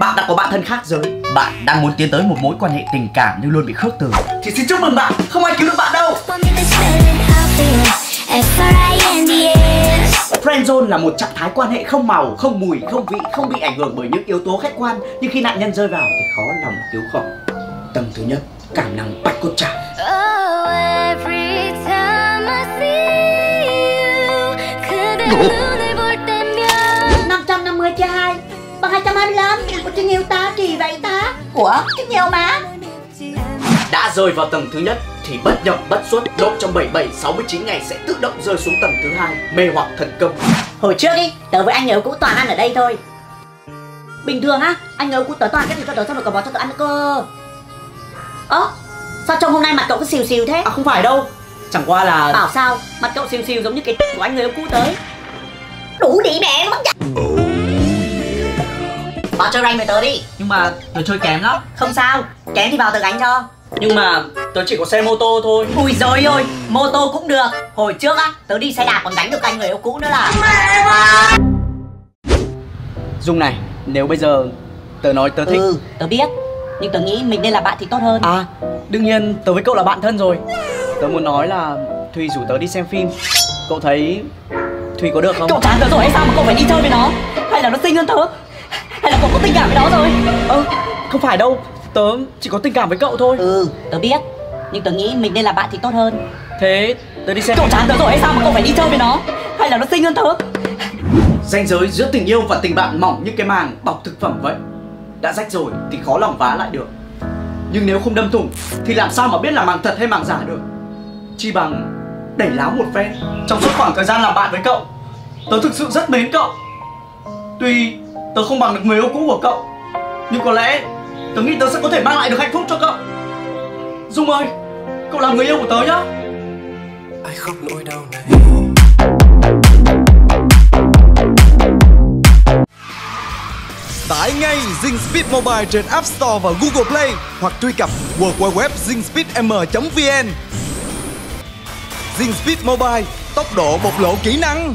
Bạn đã có bạn thân khác giới, bạn đang muốn tiến tới một mối quan hệ tình cảm nhưng luôn bị khước từ, thì xin chúc mừng bạn, không ai cứu được bạn đâu. Friendzone là một trạng thái quan hệ không màu, không mùi, không vị, không bị ảnh hưởng bởi những yếu tố khách quan, nhưng khi nạn nhân rơi vào thì khó lòng cứu khỏi. Tầng thứ nhất, cảm năng bạch cốt trắng. Của tình yêu ta kỳ vậy ta. Của tình yêu má. Đã rơi vào tầng thứ nhất thì bất nhập bất xuất, lộn trong 67-69 ngày sẽ tự động rơi xuống tầng thứ hai, mê hoặc thần công. Hồi trước đi, tớ với anh ấy cũng toàn ăn ở đây thôi. Bình thường á, anh ấy cũng tớ toàn cái gì cho tớ xong rồi cầm vào cho tớ ăn cơ. Ơ, sao trong hôm nay mặt cậu cứ xìu xìu thế? À không phải đâu, chẳng qua là... Bảo sao, mặt cậu xìu xìu giống như cái của anh ấy cũ tới. Đủ đi mẹ nó mất cả. Vào chơi rank với tớ đi. Nhưng mà tớ chơi kém lắm. Không sao, kém thì vào tớ gánh cho. Nhưng mà tớ chỉ có xe mô tô thôi. Ui giời ơi, mô tô cũng được. Hồi trước á, tớ đi xe đạp còn gánh được anh người yêu cũ nữa là. Dung này, nếu bây giờ tớ nói tớ thích. Ừ, tớ biết. Nhưng tớ nghĩ mình nên là bạn thì tốt hơn. À, đương nhiên tớ với cậu là bạn thân rồi. Tớ muốn nói là Thùy rủ tớ đi xem phim. Cậu thấy Thùy có được không? Cậu chán tớ rồi hay sao mà cậu phải đi chơi với nó? Hay là nó xinh hơn tớ? Hay là cậu có tình cảm với nó rồi? Không phải đâu, tớ chỉ có tình cảm với cậu thôi. Ừ, tớ biết. Nhưng tớ nghĩ mình nên là bạn thì tốt hơn. Thế, tớ đi xem. Cậu chán tớ rồi hay sao mà cậu phải đi chơi với nó? Hay là nó xinh hơn tớ? Ranh giới giữa tình yêu và tình bạn mỏng như cái màng bọc thực phẩm vậy. Đã rách rồi thì khó lòng vá lại được. Nhưng nếu không đâm thủng thì làm sao mà biết là màng thật hay màng giả được. Chỉ bằng đẩy láo một phen. Trong suốt khoảng thời gian làm bạn với cậu, tớ thực sự rất mến cậu. Tuy tớ không bằng được người yêu cũ của cậu, nhưng có lẽ tớ nghĩ tớ sẽ có thể mang lại được hạnh phúc cho cậu. Dung ơi, cậu làm người yêu của tớ nhá. Ai khóc nỗi đau này. Tải ngay Zing Speed Mobile trên App Store và Google Play, hoặc truy cập www.zingspeedm.vn. Zing Speed Mobile, tốc độ bộc lộ kỹ năng.